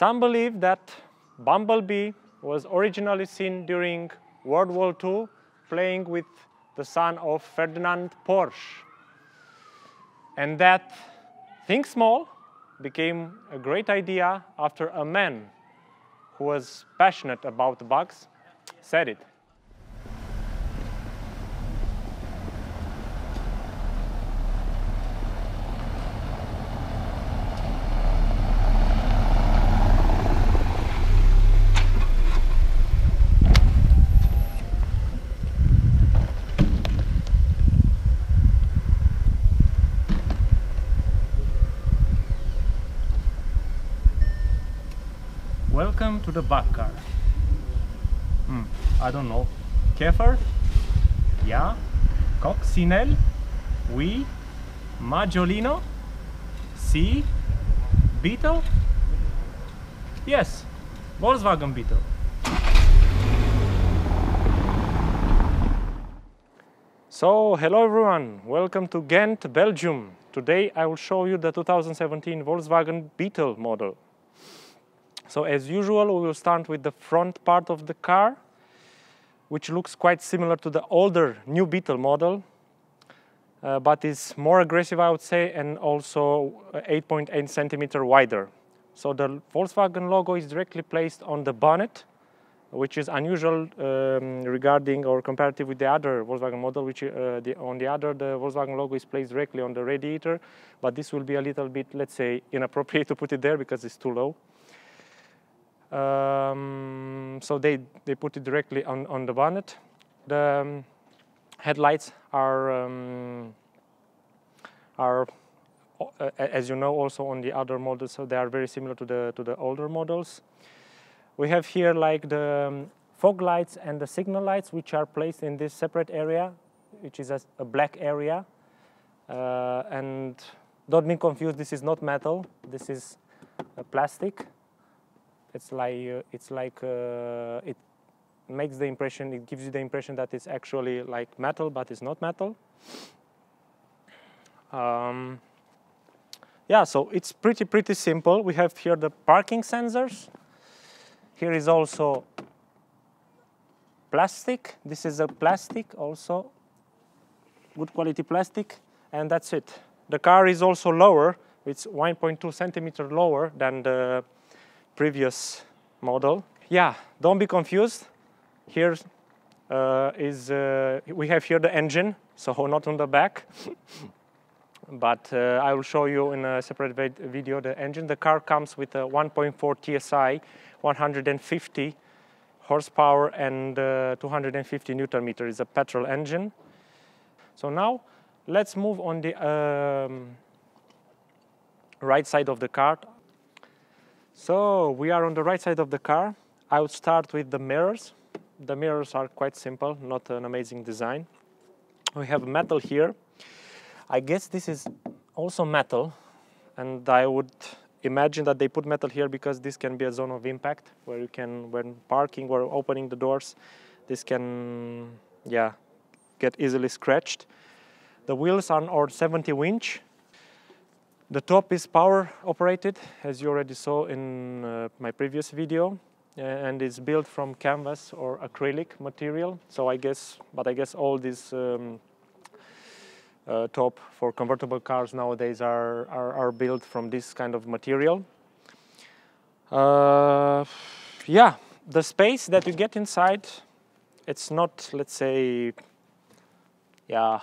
Some believe that Bumblebee was originally seen during World War II playing with the son of Ferdinand Porsche, and that think small became a great idea after a man who was passionate about bugs said it. Welcome to the bug car. I don't know. Käfer? Yeah. Coccinelle? Oui. Maggiolino? Si. Beetle? Yes. Volkswagen Beetle. So, hello everyone. Welcome to Ghent, Belgium. Today I will show you the 2017 Volkswagen Beetle model. So as usual, we will start with the front part of the car, which looks quite similar to the older new Beetle model, but is more aggressive, I would say, and also 8.8 centimeter wider. So the Volkswagen logo is directly placed on the bonnet, which is unusual regarding or comparative with the other Volkswagen model, which the Volkswagen logo is placed directly on the radiator, but this will be a little bit, let's say, inappropriate to put it there because it's too low. So they put it directly on the bonnet. The headlights are as you know, also on the other models, so they are very similar to the older models. We have here like the fog lights and the signal lights, which are placed in this separate area, which is a black area. And don't be confused, this is not metal, this is plastic. It's like it makes the impression, it gives you the impression that it's actually like metal, but it's not metal. Yeah, so it's pretty simple. We have here the parking sensors. Here is also plastic. This is a plastic also, good quality plastic, and that's it. The car is also lower. It's 1.2 centimeter lower than the previous model. Yeah, don't be confused. Here we have here the engine, so not on the back, but I will show you in a separate video the engine. The car comes with a 1.4 TSI, 150 horsepower and 250 Newton meter. It's a petrol engine. So now let's move on the right side of the car. So we are on the right side of the car. I would start with the mirrors. The mirrors are quite simple, not an amazing design. We have metal here. I guess this is also metal, and I would imagine that they put metal here because this can be a zone of impact where you can, when parking or opening the doors, this can, yeah, get easily scratched. The wheels are on 70-inch. The top is power operated, as you already saw in my previous video, and it's built from canvas or acrylic material. So I guess all these top for convertible cars nowadays are built from this kind of material. Yeah, the space that you get inside, it's not, let's say, yeah.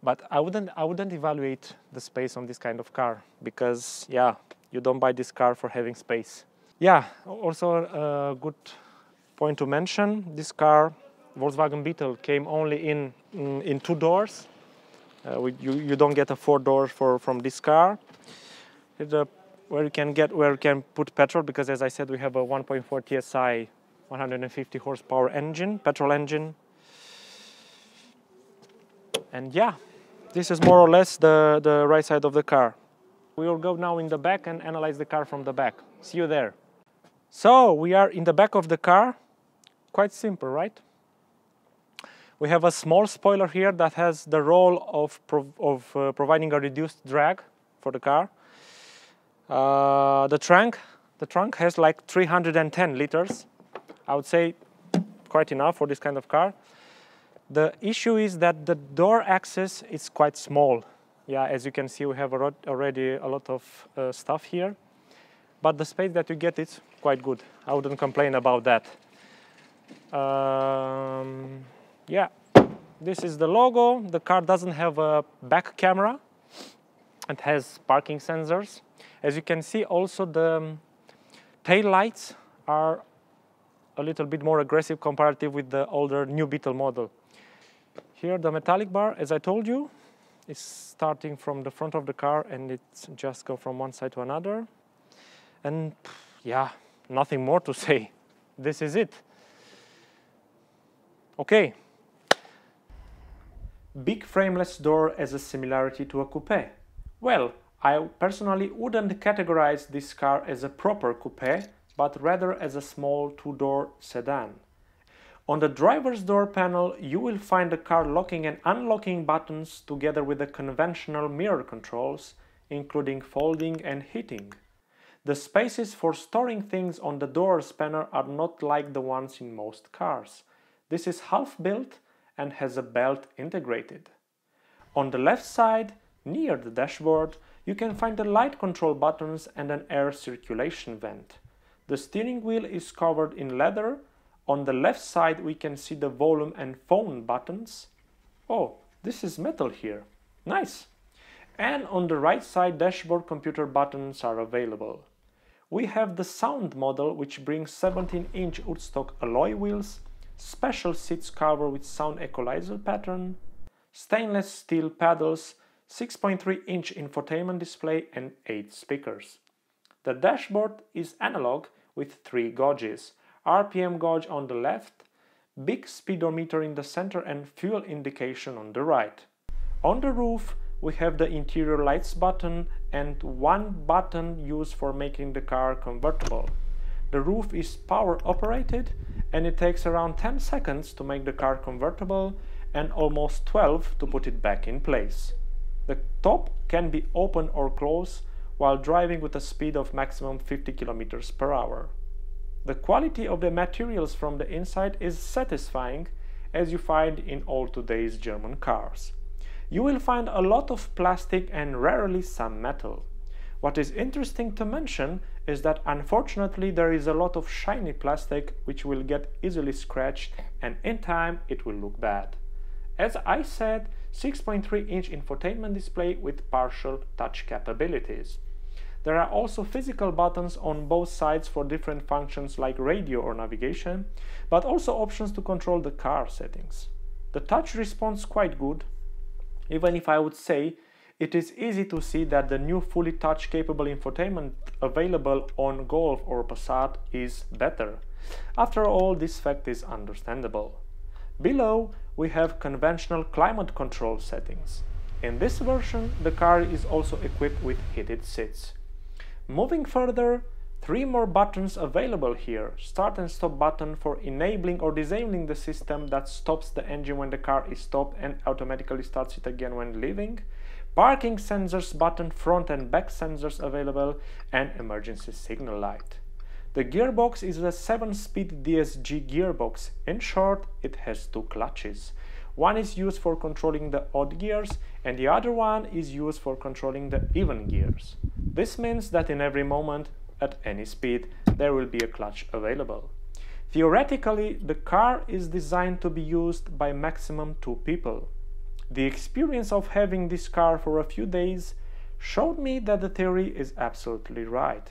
But I wouldn't evaluate the space on this kind of car because, yeah, you don't buy this car for having space. Yeah, also a good point to mention, this car, Volkswagen Beetle, came only in two doors. You don't get a four door from this car. Where you can put petrol, because as I said, we have a 1.4 TSI, 150 horsepower engine, petrol engine. And yeah, this is more or less the right side of the car. We will go now in the back and analyze the car from the back. See you there. So we are in the back of the car. Quite simple, right? We have a small spoiler here that has the role of providing a reduced drag for the car. The trunk has like 310 liters. I would say quite enough for this kind of car. The issue is that the door access is quite small. Yeah, as you can see, we have already a lot of stuff here, but the space that you get is quite good. I wouldn't complain about that. Yeah, this is the logo. The car doesn't have a back camera. It has parking sensors. As you can see, also the tail lights are a little bit more aggressive comparative with the older new Beetle model. Here the metallic bar, as I told you, is starting from the front of the car and it just goes from one side to another. And yeah, nothing more to say. This is it. Okay. Big frameless door as a similarity to a coupe. Well, I personally wouldn't categorize this car as a proper coupe, but rather as a small two-door sedan. On the driver's door panel, you will find the car locking and unlocking buttons together with the conventional mirror controls, including folding and heating. The spaces for storing things on the door spanner are not like the ones in most cars. This is half-built and has a belt integrated. On the left side, near the dashboard, you can find the light control buttons and an air circulation vent. The steering wheel is covered in leather. On the left side we can see the volume and phone buttons. Oh, this is metal here. Nice! And on the right side, dashboard computer buttons are available. We have the sound model, which brings 17-inch Woodstock alloy wheels, special seats cover with sound equalizer pattern, stainless steel pedals, 6.3-inch infotainment display and 8 speakers. The dashboard is analog with 3 gauges, RPM gauge on the left, big speedometer in the center and fuel indication on the right. On the roof we have the interior lights button and one button used for making the car convertible. The roof is power operated and it takes around 10 seconds to make the car convertible and almost 12 to put it back in place. The top can be open or closed while driving with a speed of maximum 50 km/h. The quality of the materials from the inside is satisfying, as you find in all today's German cars. You will find a lot of plastic and rarely some metal. What is interesting to mention is that unfortunately there is a lot of shiny plastic which will get easily scratched and in time it will look bad. As I said, 6.3-inch infotainment display with partial touch capabilities. There are also physical buttons on both sides for different functions like radio or navigation, but also options to control the car settings. The touch responds quite good, even if I would say it is easy to see that the new fully touch-capable infotainment available on Golf or Passat is better. After all, this fact is understandable. Below, we have conventional climate control settings. In this version, the car is also equipped with heated seats. Moving further, 3 more buttons available here. Start and stop button for enabling or disabling the system that stops the engine when the car is stopped and automatically starts it again when leaving. Parking sensors button, front and back sensors available, and emergency signal light. The gearbox is a 7-speed DSG gearbox. In short, it has 2 clutches. One is used for controlling the odd gears and the other one is used for controlling the even gears. This means that in every moment, at any speed, there will be a clutch available. Theoretically, the car is designed to be used by maximum 2 people. The experience of having this car for a few days showed me that the theory is absolutely right.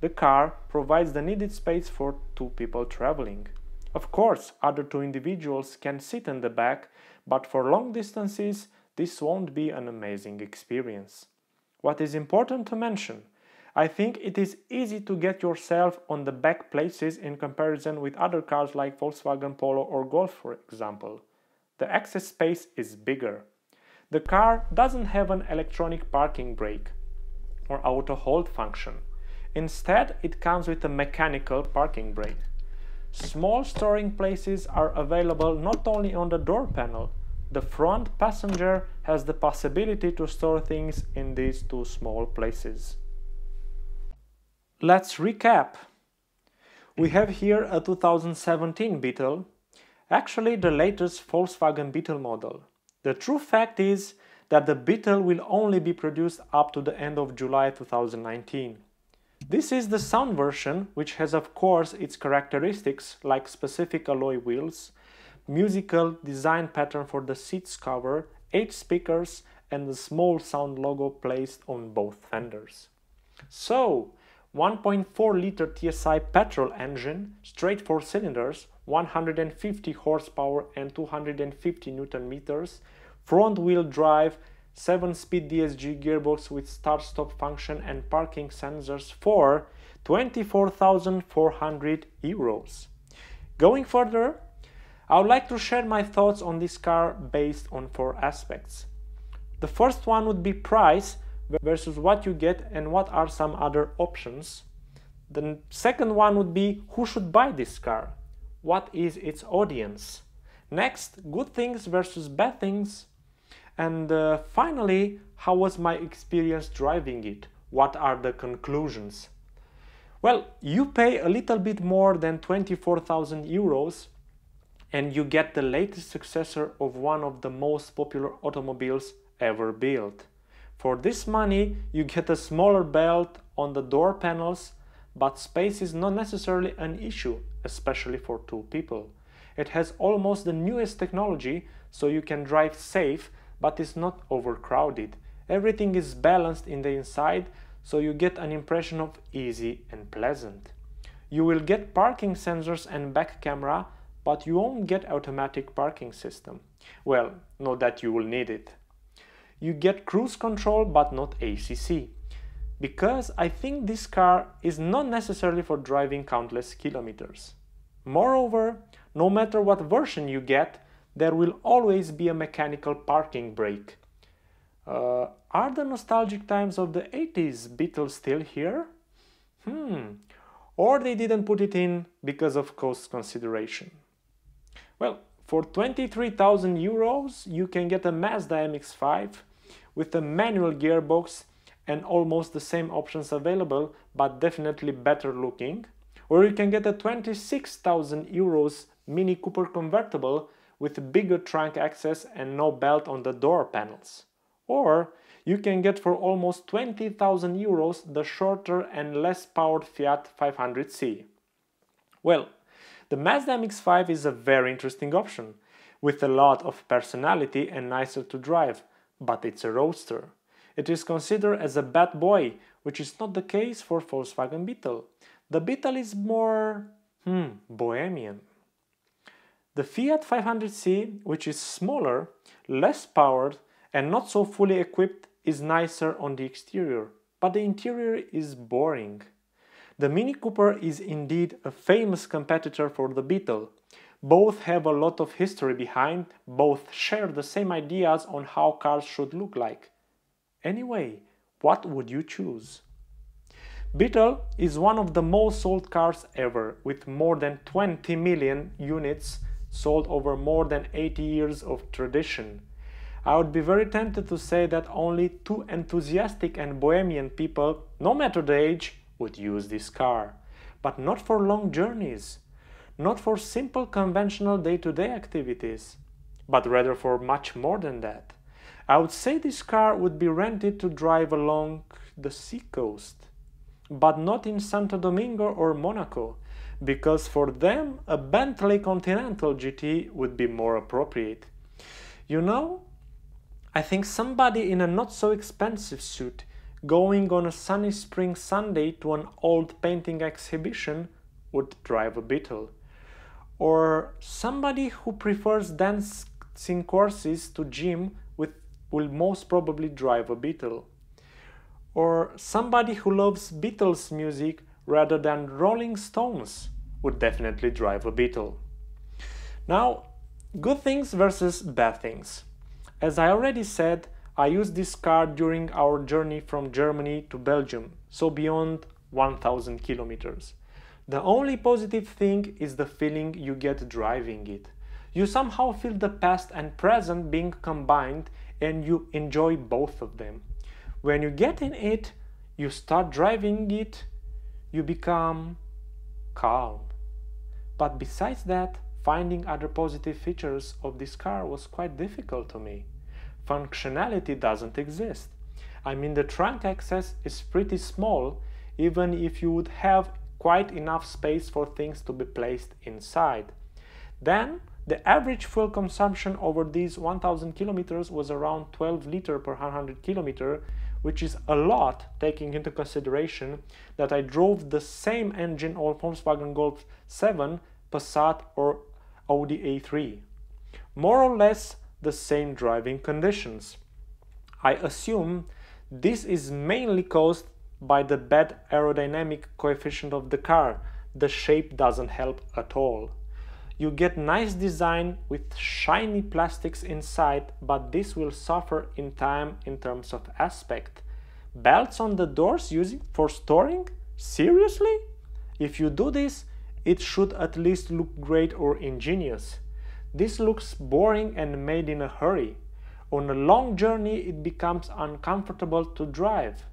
The car provides the needed space for 2 people traveling. Of course, other 2 individuals can sit in the back, but for long distances, this won't be an amazing experience. What is important to mention, I think it is easy to get yourself on the back places in comparison with other cars like Volkswagen Polo or Golf, for example. The access space is bigger. The car doesn't have an electronic parking brake or auto hold function. Instead, it comes with a mechanical parking brake. Small storing places are available not only on the door panel. The front passenger has the possibility to store things in these 2 small places. Let's recap. We have here a 2017 Beetle, actually the latest Volkswagen Beetle model. The true fact is that the Beetle will only be produced up to the end of July 2019. This is the sound version, which has of course its characteristics like specific alloy wheels, musical design pattern for the seats cover, 8 speakers and the small sound logo placed on both fenders. So, 1.4-liter TSI petrol engine, straight 4 cylinders, 150 horsepower and 250 Nm, front-wheel drive, 7-speed DSG gearbox with start-stop function and parking sensors for €24,400. Going further, I would like to share my thoughts on this car based on 4 aspects. The first one would be price versus what you get and what are some other options. The second one would be who should buy this car, what is its audience. Next, good things versus bad things. And finally, how was my experience driving it? What are the conclusions? Well, you pay a little bit more than €24,000 and you get the latest successor of one of the most popular automobiles ever built. For this money, you get a smaller belt on the door panels, but space is not necessarily an issue, especially for 2 people. It has almost the newest technology, so you can drive safe, but it's not overcrowded. Everything is balanced in the inside, so you get an impression of easy and pleasant. You will get parking sensors and back camera, but you won't get automatic parking system. Well, not that you will need it. You get cruise control, but not ACC. Because I think this car is not necessarily for driving countless kilometers. Moreover, no matter what version you get, there will always be a mechanical parking brake. Are the nostalgic times of the 80s Beetle still here? Or they didn't put it in because of cost consideration. Well, for €23,000 you can get a Mazda MX-5 with a manual gearbox and almost the same options available, but definitely better looking. Or you can get a €26,000 Mini Cooper convertible with bigger trunk access and no belt on the door panels. Or you can get for almost €20,000 the shorter and less powered Fiat 500C. Well, the Mazda MX-5 is a very interesting option, with a lot of personality and nicer to drive, but it's a roadster. It is considered as a bad boy, which is not the case for Volkswagen Beetle. The Beetle is more bohemian. The Fiat 500C, which is smaller, less powered and not so fully equipped, is nicer on the exterior, but the interior is boring. The Mini Cooper is indeed a famous competitor for the Beetle. Both have a lot of history behind, both share the same ideas on how cars should look like. Anyway, what would you choose? Beetle is one of the most sold cars ever, with more than 20 million units sold over more than 80 years of tradition. I would be very tempted to say that only 2 enthusiastic and bohemian people, no matter the age, would use this car. But not for long journeys, not for simple conventional day-to-day activities, but rather for much more than that. I would say this car would be rented to drive along the seacoast, but not in Santo Domingo or Monaco, because for them a Bentley Continental GT would be more appropriate. You know, I think somebody in a not-so-expensive suit going on a sunny spring Sunday to an old painting exhibition would drive a Beetle. Or somebody who prefers dancing courses to gym will most probably drive a Beetle. Or somebody who loves Beatles music rather than Rolling Stones would definitely drive a Beetle. Now, good things versus bad things. As I already said, I used this car during our journey from Germany to Belgium, so beyond 1,000 kilometers. The only positive thing is the feeling you get driving it. You somehow feel the past and present being combined and you enjoy both of them. When you get in it, you start driving it, you become calm. But besides that, finding other positive features of this car was quite difficult to me. Functionality doesn't exist. I mean, the trunk access is pretty small, even if you would have quite enough space for things to be placed inside. Then, the average fuel consumption over these 1000 kilometers was around 12 liters per 100 kilometers, which is a lot, taking into consideration that I drove the same engine on Volkswagen Golf 7, Passat or Audi A3. More or less the same driving conditions. I assume this is mainly caused by the bad aerodynamic coefficient of the car. The shape doesn't help at all. You get nice design with shiny plastics inside, but this will suffer in time in terms of aspect. Belts on the doors used for storing? Seriously? If you do this, it should at least look great or ingenious. This looks boring and made in a hurry. On a long journey, it becomes uncomfortable to drive.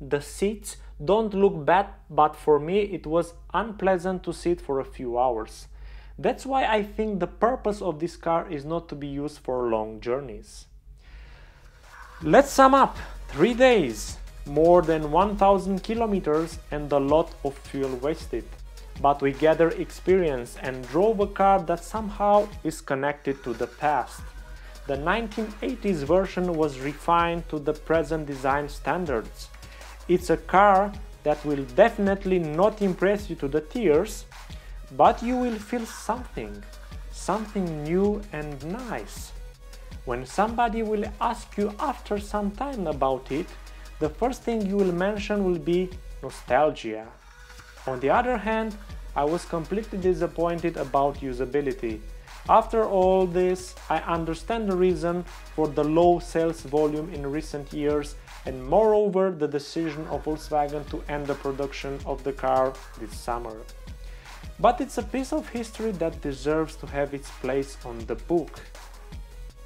The seats don't look bad, but for me it was unpleasant to sit for a few hours. That's why I think the purpose of this car is not to be used for long journeys. Let's sum up. 3 days, more than 1000 kilometers and a lot of fuel wasted. But we gather experience and drove a car that somehow is connected to the past. The 1980s version was refined to the present design standards. It's a car that will definitely not impress you to the tears, but you will feel something new and nice. When somebody will ask you after some time about it, the first thing you will mention will be nostalgia. On the other hand, I was completely disappointed about usability. After all this, I understand the reason for the low sales volume in recent years and moreover the decision of Volkswagen to end the production of the car this summer. But it's a piece of history that deserves to have its place on the book.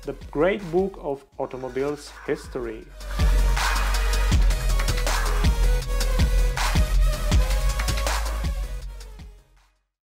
The great book of automobiles history.